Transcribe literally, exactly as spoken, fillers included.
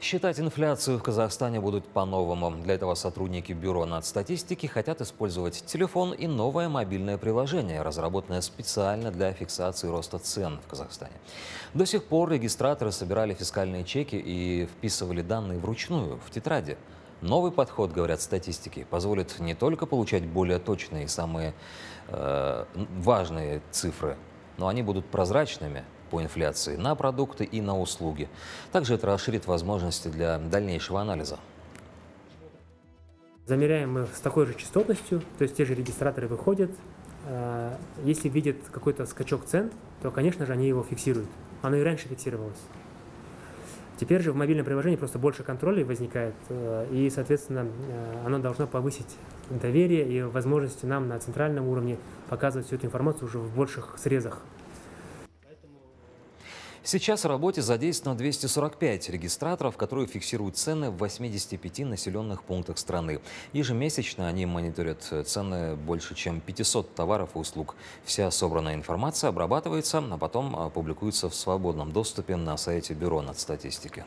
Считать инфляцию в Казахстане будут по-новому. Для этого сотрудники Бюро нацстатистики хотят использовать телефон и новое мобильное приложение, разработанное специально для фиксации роста цен в Казахстане. До сих пор регистраторы собирали фискальные чеки и вписывали данные вручную, в тетради. Новый подход, говорят статистики, позволит не только получать более точные и самые э, важные цифры, но они будут прозрачными по инфляции на продукты и на услуги. Также это расширит возможности для дальнейшего анализа. Замеряем мы с такой же частотностью, то есть те же регистраторы выходят. Если видят какой-то скачок цен, то, конечно же, они его фиксируют. Оно и раньше фиксировалось. Теперь же в мобильном приложении просто больше контроля возникает, и, соответственно, оно должно повысить доверие и возможности нам на центральном уровне показывать всю эту информацию уже в больших срезах. Сейчас в работе задействовано двести сорок пять регистраторов, которые фиксируют цены в восьмидесяти пяти населенных пунктах страны. Ежемесячно они мониторят цены больше, чем пятисот товаров и услуг. Вся собранная информация обрабатывается, а потом публикуется в свободном доступе на сайте Бюро нацстатистики.